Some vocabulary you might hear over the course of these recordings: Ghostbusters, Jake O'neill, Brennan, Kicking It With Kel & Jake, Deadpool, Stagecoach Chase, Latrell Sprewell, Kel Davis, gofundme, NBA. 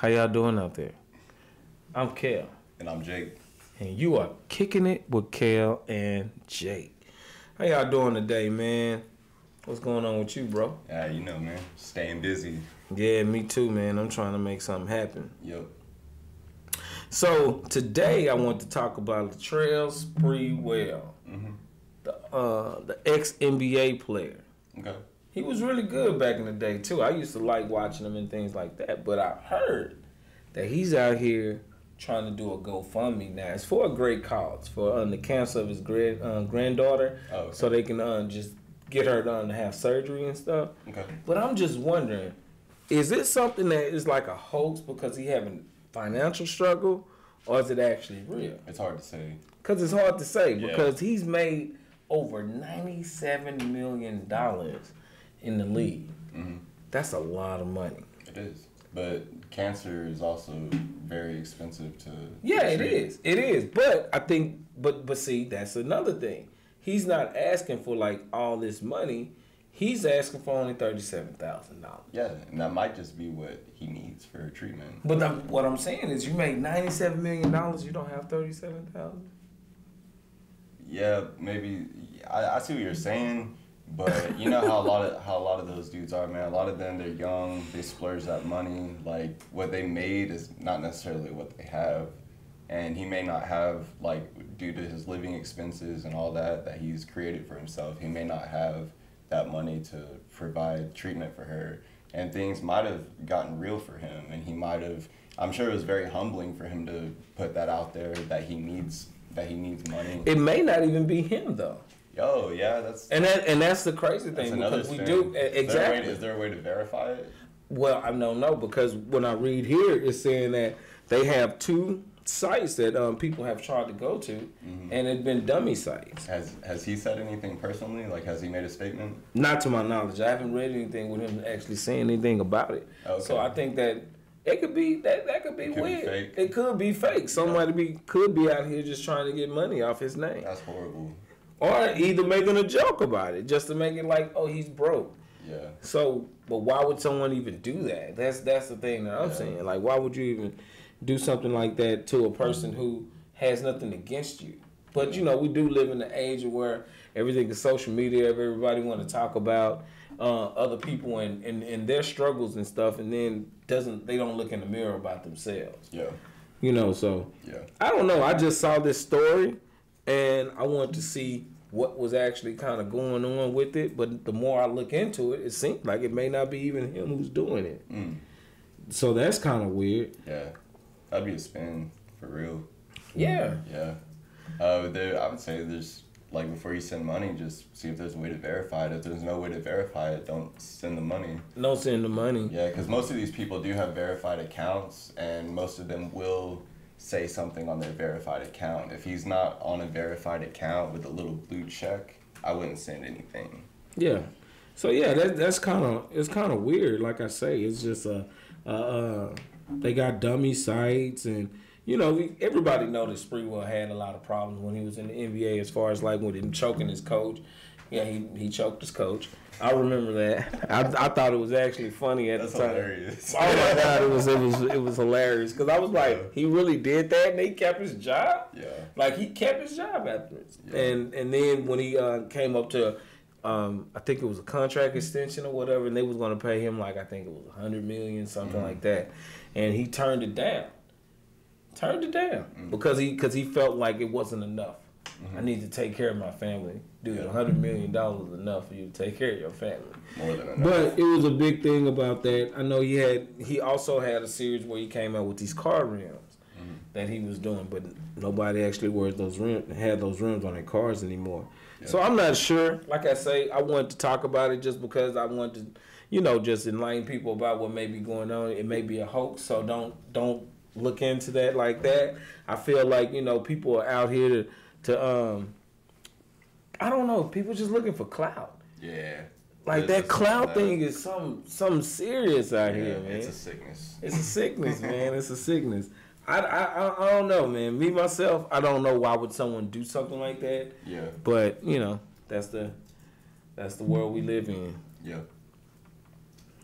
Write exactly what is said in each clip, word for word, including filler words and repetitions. How y'all doing out there? I'm Kel. And I'm Jake. And you are kicking it with Kel and Jake. How y'all doing today, man? What's going on with you, bro? Ah, uh, you know, man. Staying busy. Yeah, me too, man. I'm trying to make something happen. Yep. So, today I want to talk about Latrell Sprewell, mm-hmm. the, uh, the ex-N B A player. Okay. He was really good back in the day, too. I used to like watching him and things like that, but I heard that he's out here trying to do a GoFundMe now. It's for a great cause, for um, the cancer of his grand, uh, granddaughter, oh, okay. so they can uh, just get her done to have surgery and stuff. Okay. But I'm just wondering, is it something that is like a hoax because he having financial struggle, or is it actually real? It's hard to say. Because it's hard to say, yeah. because he's made over ninety-seven million dollars in the league. Mm-hmm. That's a lot of money. It is. But cancer is also very expensive to Yeah, treat. it is. It is. But I think, but but see, that's another thing. He's not asking for like all this money. He's asking for only thirty-seven thousand dollars. Yeah, and that might just be what he needs for treatment. But the, what I'm saying is, you make ninety-seven million dollars, you don't have thirty-seven thousand dollars? Yeah, maybe. I, I see what you're saying. But you know how a lot of how a lot of those dudes are, man. A lot of them, they're young. They splurge that money. Like what they made is not necessarily what they have, and he may not have, like, due to his living expenses and all that that he's created for himself. He may not have that money to provide treatment for her, and things might have gotten real for him, and he might have. I'm sure it was very humbling for him to put that out there that he needs that he needs money. It may not even be him though. Oh yeah, that's and that and that's the crazy thing because we thing. do exactly. Is there, way, is there a way to verify it? Well, I don't know because when I read here, it's saying that they have two sites that um, people have tried to go to, mm-hmm. and it's been dummy sites. Has Has he said anything personally? Like, has he made a statement? Not to my knowledge. I haven't read anything with him actually saying anything about it. Okay. So I think that it could be that that could be it could weird. Be fake. It could be fake. Somebody yeah. be could be out here just trying to get money off his name. That's horrible. Or either making a joke about it, just to make it like, oh, he's broke. Yeah. So, but why would someone even do that? That's that's the thing that I'm yeah. saying. Like, why would you even do something like that to a person who has nothing against you? But, you know, we do live in the age where everything is social media. Everybody want to talk about uh, other people and, and, and their struggles and stuff, and then doesn't they don't look in the mirror about themselves. Yeah. You know, so. Yeah. I don't know. I just saw this story. And I wanted to see what was actually kind of going on with it. But the more I look into it, it seems like it may not be even him who's doing it. Mm. So that's kind of weird. Yeah. That'd be a spin, for real. Yeah. Yeah. Uh, there, I would say there's, like, before you send money, just see if there's a way to verify it. If there's no way to verify it, don't send the money. Don't send the money. Yeah, because most of these people do have verified accounts, and most of them will say something on their verified account. If he's not on a verified account with a little blue check, I wouldn't send anything. Yeah. So yeah, that, that's kind of it's kind of weird. Like I say, it's just a, a, a they got dummy sites, and you know everybody noticed Sprewell had a lot of problems when he was in the N B A as far as like with him choking his coach. Yeah, he he choked his coach. I remember that. I I thought it was actually funny at That's the time. Hilarious. Oh my god, it was it was it was hilarious because I was like, yeah. he really did that, and he kept his job. Yeah, like he kept his job afterwards. Yeah. And and then when he uh, came up to, um, I think it was a contract extension or whatever, and they was going to pay him like I think it was a hundred million something mm-hmm. like that, and he turned it down. Turned it down mm-hmm. because he because he felt like it wasn't enough. Mm-hmm. I need to take care of my family. Dude, one hundred million dollars is enough for you to take care of your family. More than enough. But it was a big thing about that. I know he had. He also had a series where he came out with these car rims mm-hmm. that he was doing, but nobody actually wore those rims, had those rims on their cars anymore. Yeah. So I'm not sure. Like I say, I wanted to talk about it just because I wanted to, you know, just enlighten people about what may be going on. It may be a hoax, so don't don't look into that like that. I feel like, you know, people are out here to... To um, I don't know. People just looking for clout. Yeah. Like that clout thing is some something serious out yeah, here, man. It's a sickness. It's a sickness, man. It's a sickness. I, I I don't know, man. Me myself, I don't know why would someone do something like that. Yeah. But you know, that's the that's the world we live in. Yeah.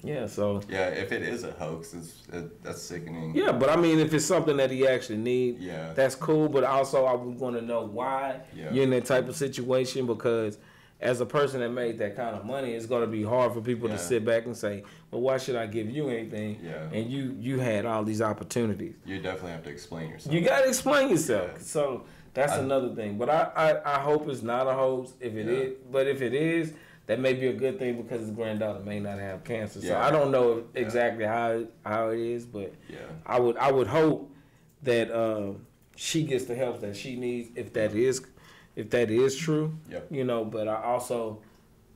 Yeah, so yeah, if it is a hoax, it's, it, that's sickening. Yeah, but I mean, if it's something that he actually needs, yeah, that's cool. But also, I would want to know why yeah. you're in that type of situation, because as a person that made that kind of money, it's going to be hard for people yeah. to sit back and say, "Well, why should I give you anything?" Yeah, and you you had all these opportunities. You definitely have to explain yourself. You got to explain yourself. Yeah. So that's I, another thing. But I, I I hope it's not a hoax. If it yeah. is, but if it is. That may be a good thing because his granddaughter may not have cancer. Yeah. So I don't know exactly yeah. how it, how it is, but yeah. I would I would hope that uh, she gets the help that she needs if that is if that is true. Yep. You know, but I also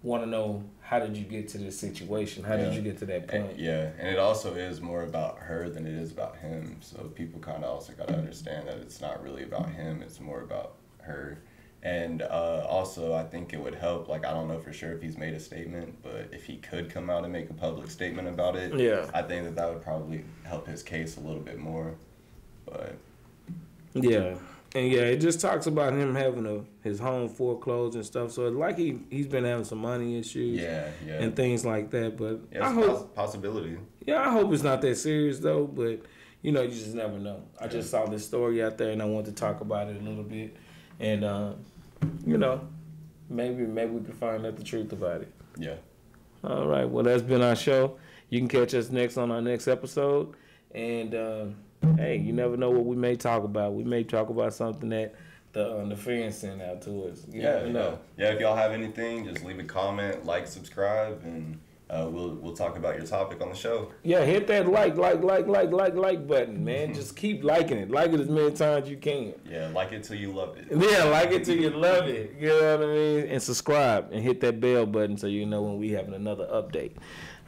want to know, how did you get to this situation? How yeah. did you get to that point? And, yeah, and it also is more about her than it is about him. So people kind of also got to understand that it's not really about him. It's more about her. And uh, also, I think it would help, like, I don't know for sure if he's made a statement, but if he could come out and make a public statement about it, yeah. I think that that would probably help his case a little bit more. But yeah. And, yeah, it just talks about him having a, his home foreclosed and stuff. So, like, he, he's been having some money issues yeah, yeah. and things like that. But yeah, I hope, possibility. Yeah, I hope it's not that serious, though. But, you know, you just never know. I yeah. just saw this story out there, and I wanted to talk about it a little bit. And, uh, you know, maybe maybe we can find out the truth about it. Yeah. All right. Well, that's been our show. You can catch us next on our next episode. And, uh, hey, you never know what we may talk about. We may talk about something that the, uh, the fans sent out to us. You yeah. You know. Yeah. yeah, if y'all have anything, just leave a comment, like, subscribe, and uh, we'll we'll talk about your topic on the show. Yeah, hit that like, like, like, like, like, like button, man. Just keep liking it. Like it as many times you can. Yeah, like it till you love it. Yeah, like it till you love it. You know what I mean? And subscribe and hit that bell button so you know when we have another update.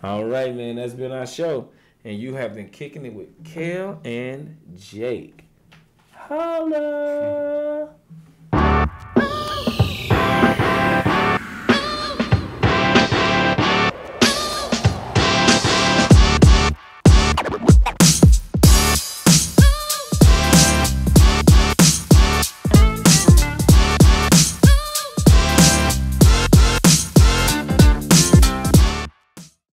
All right, man, that's been our show. And you have been kicking it with Kel and Jake. Holla!